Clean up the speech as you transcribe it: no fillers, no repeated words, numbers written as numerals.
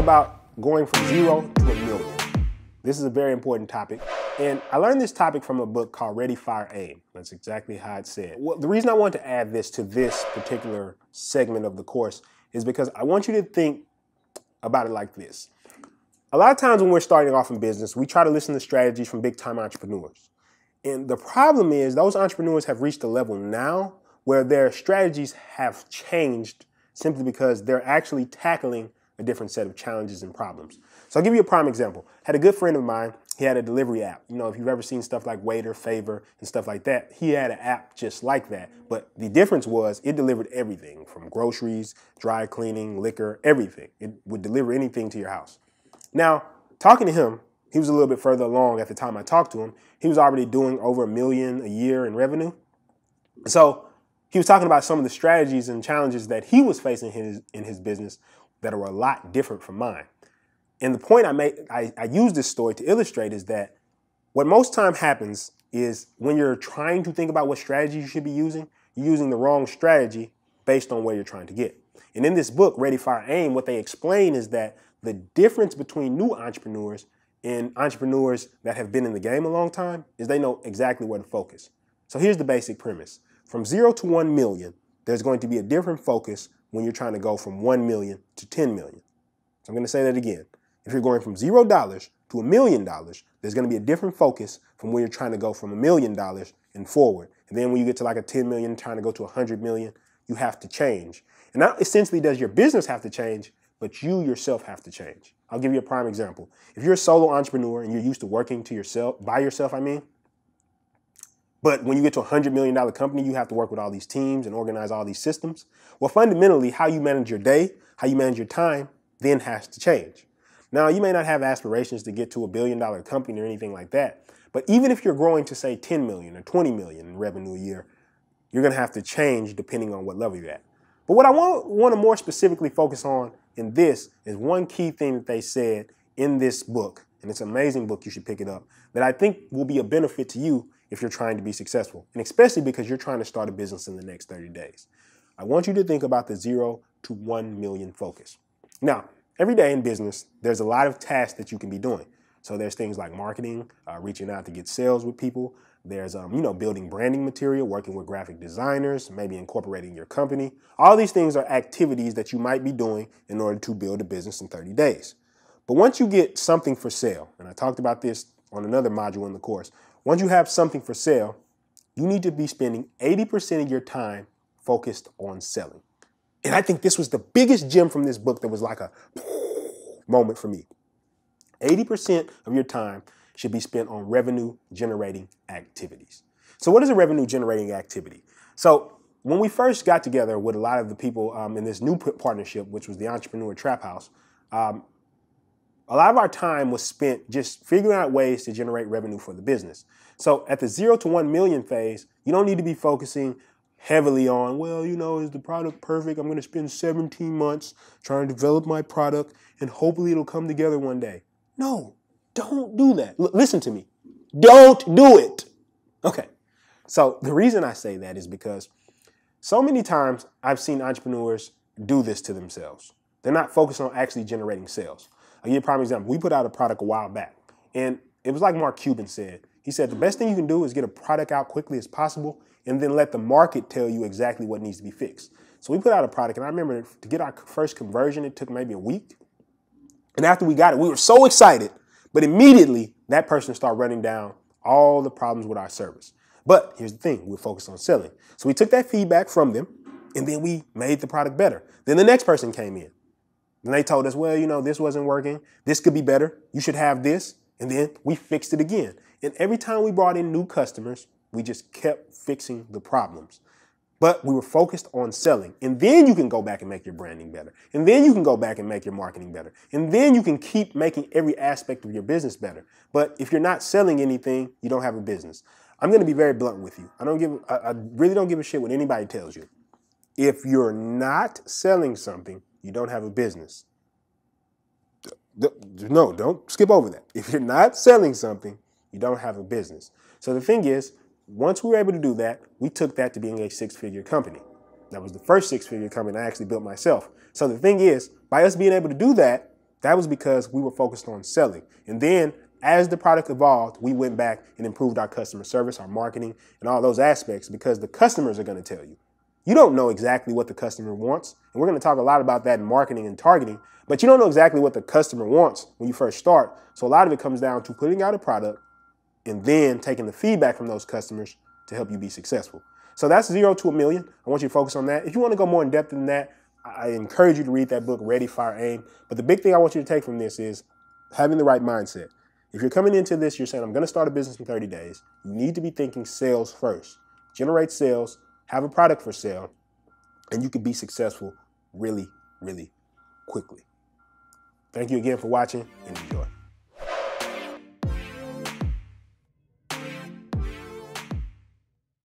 about going from 0 to 1 million. This is a very important topic. And I learned this topic from a book called Ready, Fire, Aim. That's exactly how it said. Well, the reason I want to add this to this particular segment of the course is because I want you to think about it like this. A lot of times when we're starting off in business, we try to listen to strategies from big-time entrepreneurs. And the problem is those entrepreneurs have reached a level now where their strategies have changed simply because they're actually tackling a different set of challenges and problems. So I'll give you a prime example. I had a good friend of mine. He had a delivery app. You know, if you've ever seen stuff like Waiter, Favor, and stuff like that, he had an app just like that. But the difference was it delivered everything from groceries, dry cleaning, liquor, everything. It would deliver anything to your house. Now, talking to him, he was a little bit further along at the time I talked to him. He was already doing over $1 million a year in revenue. So he was talking about some of the strategies and challenges that he was facing in his business that are a lot different from mine. And the point I made, I use this story to illustrate is that what most time happens is when you're trying to think about what strategy you should be using, you're using the wrong strategy based on where you're trying to get. And in this book, Ready, Fire, Aim, what they explain is that the difference between new entrepreneurs and entrepreneurs that have been in the game a long time is they know exactly where to focus. So here's the basic premise. From 0 to 1 million, there's going to be a different focus when you're trying to go from 1 million to 10 million. So I'm going to say that again. If you're going from $0 to $1 million, there's going to be a different focus from when you're trying to go from $1 million and forward. And then when you get to like a 10 million, trying to go to 100 million, you have to change. And not essentially does your business have to change, but you yourself have to change. I'll give you a prime example. If you're a solo entrepreneur and you're used to working to yourself, by yourself, I mean, but when you get to a $100 million company, you have to work with all these teams and organize all these systems. Well, fundamentally, how you manage your day, how you manage your time, then has to change. Now, you may not have aspirations to get to a $1 billion company or anything like that, but even if you're growing to, say, 10 million or 20 million in revenue a year, you're going to have to change depending on what level you're at. But what I want to more specifically focus on in this is one key thing that they said in this book, and it's an amazing book, you should pick it up, that I think will be a benefit to you if you're trying to be successful, and especially because you're trying to start a business in the next 30 days. I want you to think about the 0 to 1 million focus. Now, every day in business, there's a lot of tasks that you can be doing. So there's things like marketing, reaching out to get sales with people. There's, you know, building branding material, working with graphic designers, maybe incorporating your company. All these things are activities that you might be doing in order to build a business in 30 days. But once you get something for sale, and I talked about this on another module in the course, once you have something for sale, you need to be spending 80% of your time focused on selling. And I think this was the biggest gem from this book that was like a moment for me. 80% of your time should be spent on revenue-generating activities. So what is a revenue-generating activity? So when we first got together with a lot of the people in this new partnership, which was the Entrepreneur Trap House, a lot of our time was spent just figuring out ways to generate revenue for the business. So at the 0 to 1 million phase, you don't need to be focusing heavily on, well, you know, is the product perfect? I'm going to spend 17 months trying to develop my product and hopefully it'll come together one day. No, don't do that. Listen to me. Don't do it. Okay. So the reason I say that is because so many times I've seen entrepreneurs do this to themselves. They're not focused on actually generating sales. I'll give you a prime example. We put out a product a while back and it was like Mark Cuban said. He said, the best thing you can do is get a product out quickly as possible and then let the market tell you exactly what needs to be fixed. So we put out a product, and I remember to get our first conversion, it took maybe a week. And after we got it, we were so excited, but immediately that person started running down all the problems with our service. But here's the thing, we're focused on selling. So we took that feedback from them, and then we made the product better. Then the next person came in, and they told us, well, you know, this wasn't working. This could be better. You should have this. And then we fixed it again. And every time we brought in new customers, we just kept fixing the problems. But we were focused on selling. And then you can go back and make your branding better. And then you can go back and make your marketing better. And then you can keep making every aspect of your business better. But if you're not selling anything, you don't have a business. I'm going to be very blunt with you. I really don't give a shit what anybody tells you. If you're not selling something, you don't have a business. No, don't skip over that. If you're not selling something, you don't have a business. So the thing is, once we were able to do that, we took that to being a six-figure company. That was the first six-figure company I actually built myself. So the thing is, by us being able to do that, That was because we were focused on selling. And then as the product evolved, we went back and improved our customer service, our marketing, and all those aspects, because the customers are going to tell you. You don't know exactly what the customer wants. And we're going to talk a lot about that in marketing and targeting, but you don't know exactly what the customer wants when you first start. So a lot of it comes down to putting out a product and then taking the feedback from those customers to help you be successful. So that's 0 to 1 million. I want you to focus on that. If you want to go more in depth than that, I encourage you to read that book, Ready, Fire, Aim. But the big thing I want you to take from this is having the right mindset. If you're coming into this, you're saying, I'm going to start a business in 30 days. You need to be thinking sales first. Generate sales, have a product for sale, and you can be successful really, really quickly. Thank you again for watching, and enjoy.